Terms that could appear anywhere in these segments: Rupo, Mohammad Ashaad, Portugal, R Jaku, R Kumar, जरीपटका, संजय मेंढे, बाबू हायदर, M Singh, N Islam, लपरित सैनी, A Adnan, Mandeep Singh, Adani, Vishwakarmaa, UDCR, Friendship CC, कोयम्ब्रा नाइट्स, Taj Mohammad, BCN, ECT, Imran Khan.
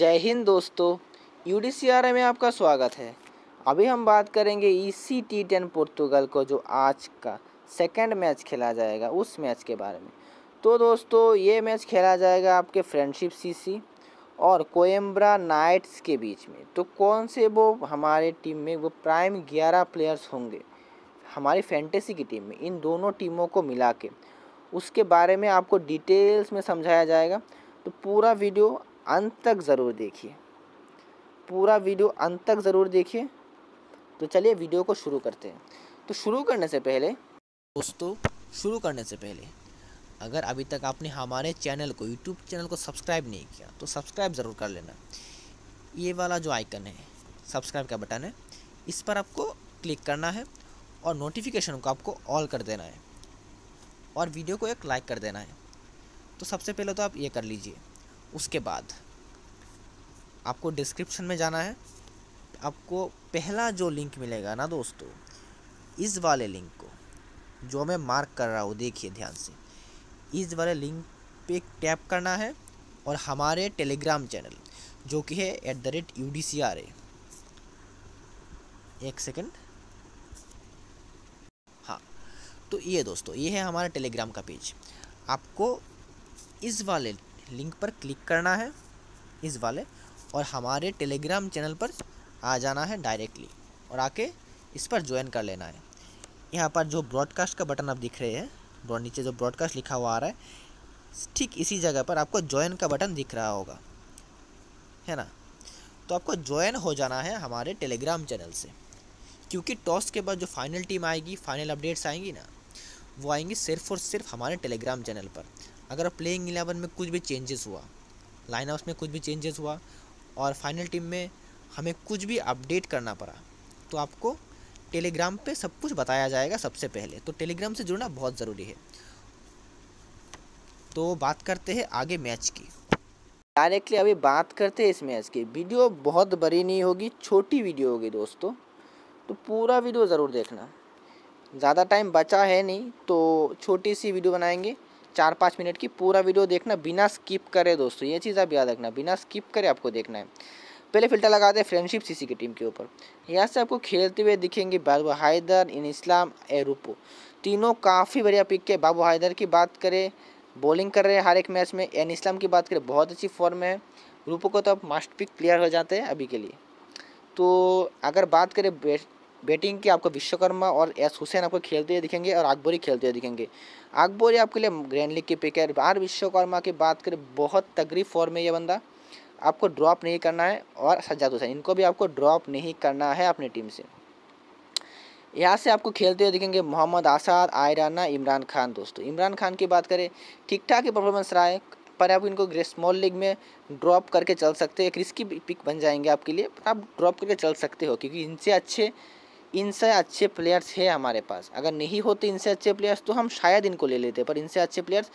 जय हिंद दोस्तों, UDCR में आपका स्वागत है। अभी हम बात करेंगे ECT 10 पुर्तगाल को जो आज का सेकंड मैच खेला जाएगा उस मैच के बारे में। तो दोस्तों ये मैच खेला जाएगा आपके फ्रेंडशिप CC और कोयम्ब्रा नाइट्स के बीच में। तो कौन से वो हमारे टीम में वो प्राइम 11 प्लेयर्स होंगे हमारी फैंटेसी की टीम में, इन दोनों टीमों को मिला के उसके बारे में आपको डिटेल्स में समझाया जाएगा। तो पूरा वीडियो अंत तक ज़रूर देखिए, पूरा वीडियो अंत तक ज़रूर देखिए। तो चलिए वीडियो को शुरू करते हैं। तो शुरू करने से पहले अगर अभी तक आपने हमारे चैनल को यूट्यूब चैनल को सब्सक्राइब नहीं किया तो सब्सक्राइब ज़रूर कर लेना। ये वाला जो आइकन है सब्सक्राइब का बटन है, इस पर आपको क्लिक करना है और नोटिफिकेशन को आपको ऑल कर देना है और वीडियो को एक लाइक कर देना है। तो सबसे पहले तो आप ये कर लीजिए। उसके बाद आपको डिस्क्रिप्शन में जाना है, आपको पहला जो लिंक मिलेगा ना दोस्तों, इस वाले लिंक को जो मैं मार्क कर रहा हूँ, देखिए ध्यान से, इस वाले लिंक पे टैप करना है और हमारे टेलीग्राम चैनल जो कि है @UDCR है। एक सेकंड, हाँ, तो ये दोस्तों ये है हमारा टेलीग्राम का पेज। आपको इस वाले लिंक पर क्लिक करना है, इस वाले, और हमारे टेलीग्राम चैनल पर आ जाना है डायरेक्टली और आके इस पर ज्वाइन कर लेना है। यहाँ पर जो ब्रॉडकास्ट का बटन आप दिख रहे हैं, नीचे जो ब्रॉडकास्ट लिखा हुआ आ रहा है, ठीक इसी जगह पर आपको ज्वाइन का बटन दिख रहा होगा, है ना। तो आपको ज्वाइन हो जाना है हमारे टेलीग्राम चैनल से, क्योंकि टॉस के बाद जो फाइनल टीम आएगी, फाइनल अपडेट्स आएंगी ना, वो आएंगी सिर्फ और सिर्फ हमारे टेलीग्राम चैनल पर। अगर प्लेइंग 11 में कुछ भी चेंजेस हुआ, लाइनअप्स में कुछ भी चेंजेस हुआ और फाइनल टीम में हमें कुछ भी अपडेट करना पड़ा तो आपको टेलीग्राम पे सब कुछ बताया जाएगा सबसे पहले। तो टेलीग्राम से जुड़ना बहुत ज़रूरी है। तो बात करते हैं आगे मैच की, डायरेक्टली अभी बात करते हैं इस मैच की। वीडियो बहुत बड़ी नहीं होगी, छोटी वीडियो होगी दोस्तों, तो पूरा वीडियो ज़रूर देखना। ज़्यादा टाइम बचा है नहीं तो छोटी सी वीडियो बनाएंगे 4-5 मिनट की। पूरा वीडियो देखना बिना स्किप करे दोस्तों, ये चीज़ आप याद रखना, बिना स्किप करे आपको देखना है। पहले फिल्टर लगा दे फ्रेंडशिप CC की टीम के ऊपर। यहाँ से आपको खेलते हुए दिखेंगे बाबू हायदर, N Islam, A Rupo, तीनों काफ़ी बढ़िया पिक के। बाबू हायदर की बात करें, बॉलिंग कर रहे हैं हर एक मैच में। N Islam की बात करें, बहुत अच्छी फॉर्म में है। रूपो को तो आप मास्ट पिक प्लेयर हो जाते हैं अभी के लिए। तो अगर बात करें बैटिंग की, आपको विश्वकर्मा और S हुसैन आपको खेलते हुए दिखेंगे और अगबोरी खेलते हुए दिखेंगे। अगबोरी आपके लिए ग्रैंड लीग की पिक है। R विश्वकर्मा की बात करें, बहुत तगड़ी फॉर्म है ये बंदा, आपको ड्रॉप नहीं करना है। और सज्जाद हुसैन, इनको भी आपको ड्रॉप नहीं करना है अपनी टीम से। यहाँ से आपको खेलते हुए दिखेंगे मोहम्मद आशाद, A Adnan, इमरान खान। दोस्तों इमरान खान की बात करें, ठीक ठाक ही परफॉर्मेंस रहा है, पर आप इनको स्मॉल लीग में ड्रॉप करके चल सकते हो। एक रिस्की पिक बन जाएंगे आपके लिए, पर आप ड्रॉप करके चल सकते हो क्योंकि इनसे अच्छे प्लेयर्स हैं हमारे पास। अगर नहीं होते इनसे अच्छे प्लेयर्स तो हम शायद इनको ले लेते, पर इनसे अच्छे प्लेयर्स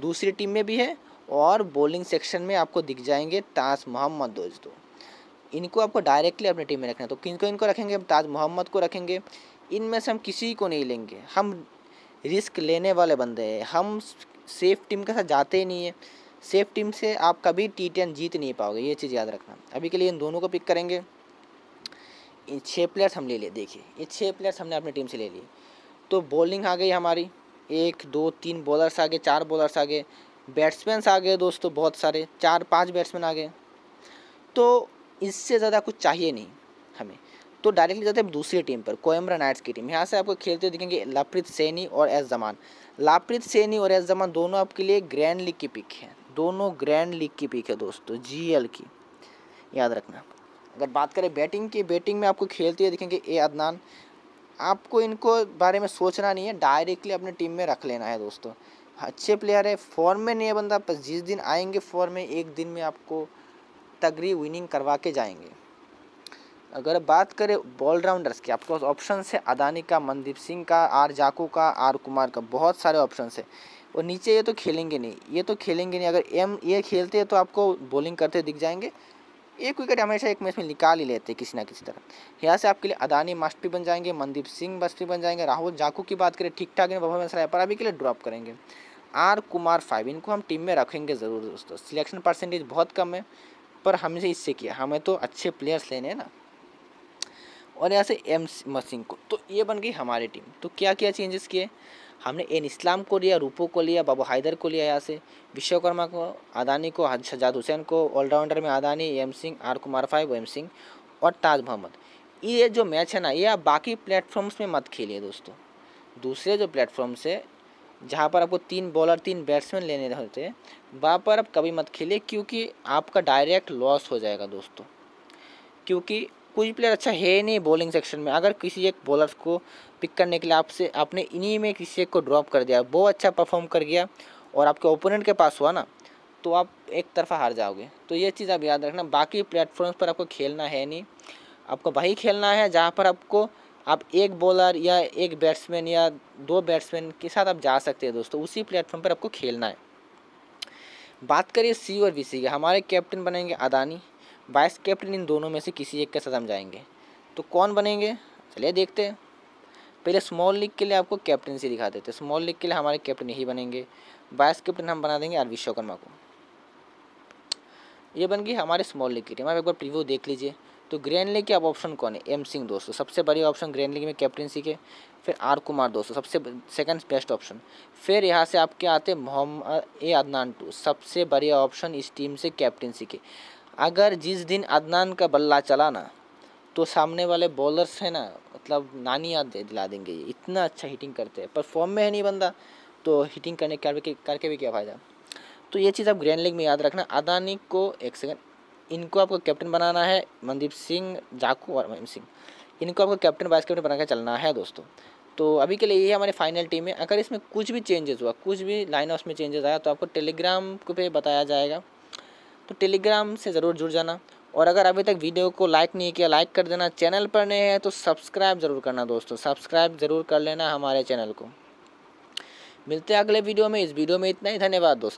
दूसरी टीम में भी है और बॉलिंग सेक्शन में आपको दिख जाएंगे ताज मोहम्मद। दोस्तों इनको आपको डायरेक्टली अपनी टीम में रखना है। तो इनको रखेंगे, हम ताज मोहम्मद को रखेंगे। इनमें से हम किसी को नहीं लेंगे, हम रिस्क लेने वाले बंदे हैं, हम सेफ़ टीम के साथ जाते ही नहीं है। सेफ़ टीम से आप कभी T10 जीत नहीं पाओगे, ये चीज़ याद रखना। अभी के लिए इन दोनों को पिक करेंगे, इन 6 प्लेयर्स हम ले लिए। देखिए ये 6 प्लेयर्स हमने अपनी टीम से ले लिए। तो बॉलिंग आ गई हमारी, 1, 2, 3 बॉलर्स आ गए, 4 बॉलर्स आ गए, बैट्समैन आ गए दोस्तों बहुत सारे, 4-5 बैट्समैन आ गए। तो इससे ज़्यादा कुछ चाहिए नहीं हमें। तो डायरेक्टली जाते हैं दूसरी टीम पर, कोइम्ब्रा नाइट्स की टीम। यहाँ से आपको खेलते हुए दिखेंगे लपरित सैनी और S जमान। लपरित सैनी और S जमान दोनों आपके लिए ग्रैंड लीग की पिक है, दोनों ग्रैंड लीग की पिक है दोस्तों, GL की, याद रखना। अगर बात करें बैटिंग की, बैटिंग में आपको खेलते हुए दिखेंगे A Adnan। आपको इनको बारे में सोचना नहीं है, डायरेक्टली अपनी टीम में रख लेना है दोस्तों। अच्छे प्लेयर है, फॉर्म में नहीं है बंदा, पर जिस दिन आएंगे फॉर्म में, एक दिन में आपको तगड़ी विनिंग करवा के जाएंगे। अगर बात करें ऑलराउंडर्स की, आपके पास ऑप्शन है अदानी का, मनदीप सिंह का, R जाकू का, R कुमार का, बहुत सारे ऑप्शन है। और नीचे ये तो खेलेंगे नहीं, अगर ये खेलते हैं तो आपको बॉलिंग करते दिख जाएंगे। एक विकेट हमेशा एक मैच में निकाल ही लेते किसी ना किसी तरह। यहाँ से आपके लिए अदानी मास्ट भी बन जाएंगे, मनदीप सिंह मास्ट भी बन जाएंगे। राहुल जाकू की बात करें, ठीक ठाक है परफॉर्मेंस रहा है, पर अभी के लिए ड्रॉप करेंगे। R कुमार 5, इनको हम टीम में रखेंगे ज़रूर दोस्तों। सिलेक्शन परसेंटेज बहुत कम है, पर हमसे इससे किया, हमें तो अच्छे प्लेयर्स लेने हैं ना। और यहाँ से एम सिंह को, तो ये बन गई हमारी टीम। तो क्या क्या चेंजेस किए हमने, एन इस्लाम को लिया, रूपो को लिया, बाबू हायदर को लिया, यहाँ से विश्वकर्मा को, अदानी को, हज सजाद हुसैन को, ऑलराउंडर में Adani, M Singh, R Kumar five, M Singh और ताज मोहम्मद। ये जो मैच है ना, ये आप बाकी प्लेटफॉर्म्स में मत खेलिए दोस्तों। दूसरे जो प्लेटफॉर्म्स है जहाँ पर आपको 3 बॉलर 3 बैट्समैन लेने होते हैं, वहाँ पर आप कभी मत खेलिए, क्योंकि आपका डायरेक्ट लॉस हो जाएगा दोस्तों। क्योंकि कोई प्लेयर अच्छा है ही नहीं बॉलिंग सेक्शन में। अगर किसी एक बॉलर को पिक करने के लिए आपने इन्हीं में किसी एक को ड्रॉप कर दिया, वो अच्छा परफॉर्म कर गया और आपके ओपोनेंट के पास हुआ ना, तो आप एक तरफा हार जाओगे। तो ये चीज़ आप याद रखना। बाकी प्लेटफॉर्म्स पर आपको खेलना है नहीं, आपको वही खेलना है जहाँ पर आपको आप एक बॉलर या एक बैट्समैन या 2 बैट्समैन के साथ आप जा सकते हैं दोस्तों। उसी प्लेटफॉर्म पर आपको खेलना है। बात करिए सी और वीसी के, हमारे कैप्टन बनेंगे अदानी, वाइस कैप्टन इन दोनों में से किसी एक के साथ हम जाएंगे। तो कौन बनेंगे चलिए देखते हैं। पहले स्मॉल लीग के लिए आपको कैप्टनसी दिखा देते हैं। स्मॉल लीग के लिए हमारे कैप्टन यही बनेंगे, वाइस कैप्टन हम बना देंगे आर विश्वकर्मा को। ये बन गई हमारे स्मॉल लीग की टीम। आप एक बार प्रीव्यू देख लीजिए। तो ग्रैंड लीग के अब ऑप्शन कौन है, एम सिंह दोस्तों सबसे बड़ी ऑप्शन ग्रैंड लीग में कैप्टनसी के। फिर आर कुमार दोस्तों सबसे सेकंड बेस्ट ऑप्शन। फिर यहाँ से आपके आते मोहम्मद ए अदनान टू, सबसे बढ़िया ऑप्शन इस टीम से कैप्टनसी के। अगर जिस दिन अदनान का बल्ला चला ना, तो सामने वाले बॉलर्स है ना, मतलब नानी याद दिला देंगे। ये इतना अच्छा हिटिंग करते हैं, पर फॉर्म में है नहीं बंदा, तो हिटिंग करने करके भी क्या फ़ायदा। तो ये चीज़ आप ग्रैंड लीग में याद रखना। अदानी को एक सेकेंड, इनको आपको कैप्टन बनाना है, मनदीप सिंह, जाकू और एम सिंह, इनको आपको कैप्टन वाइस कैप्टन बनाकर चलना है दोस्तों। तो अभी के लिए ये हमारी फाइनल टीम है। अगर इसमें कुछ भी चेंजेस हुआ, कुछ भी लाइनअप्स में चेंजेस आया, तो आपको टेलीग्राम पे बताया जाएगा, तो टेलीग्राम से ज़रूर जुड़ जाना। और अगर अभी तक वीडियो को लाइक नहीं किया, लाइक कर देना। चैनल पर नए हैं तो सब्सक्राइब ज़रूर करना दोस्तों, सब्सक्राइब ज़रूर कर लेना हमारे चैनल को। मिलते हैं अगले वीडियो में। इस वीडियो में इतना ही, धन्यवाद दोस्तों।